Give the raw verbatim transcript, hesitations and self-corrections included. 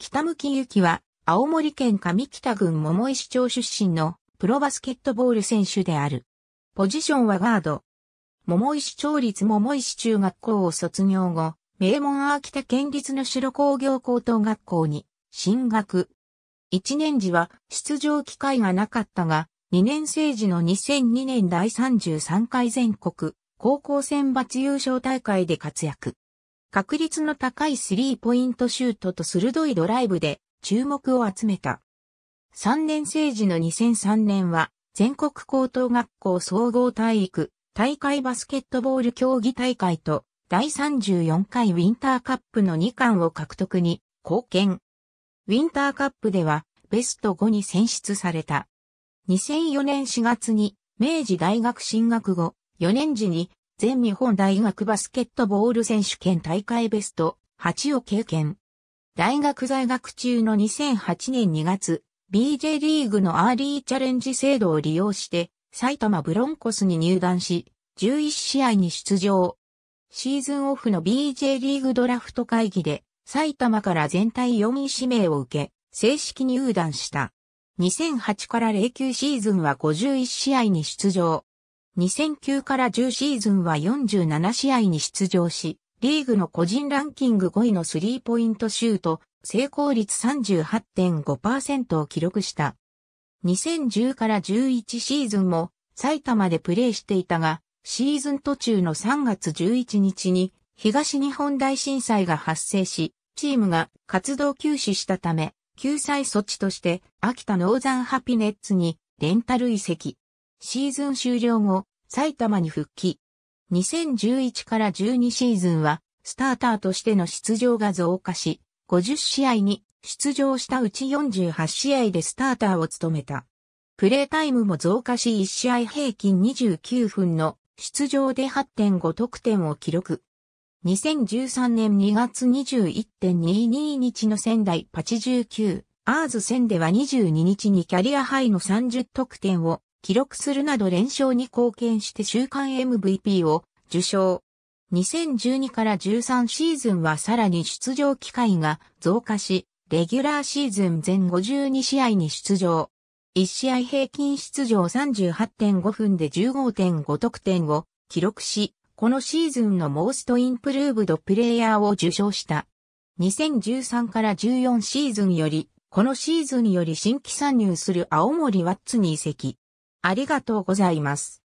北向侑希は、青森県上北郡桃石町出身のプロバスケットボール選手である。ポジションはガード。桃石町立桃石中学校を卒業後、名門秋田県立能代工業高等学校に進学。一年時は出場機会がなかったが、二年生時のにせんにねんだいさんじゅうさんかい全国高校選抜優勝大会で活躍。確率の高いスリーポイントシュートと鋭いドライブで注目を集めた。三年生時のにせんさんねんは全国高等学校総合体育大会バスケットボール競技大会とだいさんじゅうよんかいウィンターカップのにかんを獲得に貢献。ウィンターカップではベストごに選出された。にせんよねんしがつに明治大学進学後、よねん時に全日本大学バスケットボール選手権大会ベストはちを経験。大学在学中のにせんはちねんにがつ、ビージェー リーグのアーリーチャレンジ制度を利用して埼玉ブロンコスに入団し、じゅういちしあいに出場。シーズンオフの ビージェー リーグドラフト会議で埼玉から全体よんい指名を受け、正式入団した。にせんはちからゼロきゅうシーズンはごじゅういちしあいに出場。にせんきゅうからじゅうシーズンはよんじゅうななしあいに出場し、リーグの個人ランキングごいのスリーポイントシュート、成功率 さんじゅうはちてんごパーセント を記録した。にせんじゅうからじゅういちシーズンも埼玉でプレーしていたが、シーズン途中のさんがつじゅういちにちに東日本大震災が発生し、チームが活動休止したため、救済措置として秋田ノーザンハピネッツにレンタル移籍。シーズン終了後、埼玉に復帰。にせんじゅういちからじゅうにシーズンは、スターターとしての出場が増加し、ごじゅうしあいに出場したうちよんじゅうはちしあいでスターターを務めた。プレータイムも増加し、いちしあい平均にじゅうきゅうふんの出場で はってんご 得点を記録。にせんじゅうさんねんにがつ にじゅういちにちにじゅうににちの仙台パチじゅうきゅう、アーズ戦ではにじゅうににちにキャリアハイのさんじゅうとくてんを記録するなど連勝に貢献して週間 エムブイピー を受賞。にせんじゅうにからじゅうさんシーズンはさらに出場機会が増加し、レギュラーシーズン全ごじゅうにしあいに出場。いちしあい平均出場 さんじゅうはちてんごふんで じゅうごてんごとくてんを記録し、このシーズンのモーストインプルーブドプレイヤーを受賞した。にせんじゅうさんからじゅうよんシーズンより、このシーズンより新規参入する青森ワッツに移籍。ありがとうございます。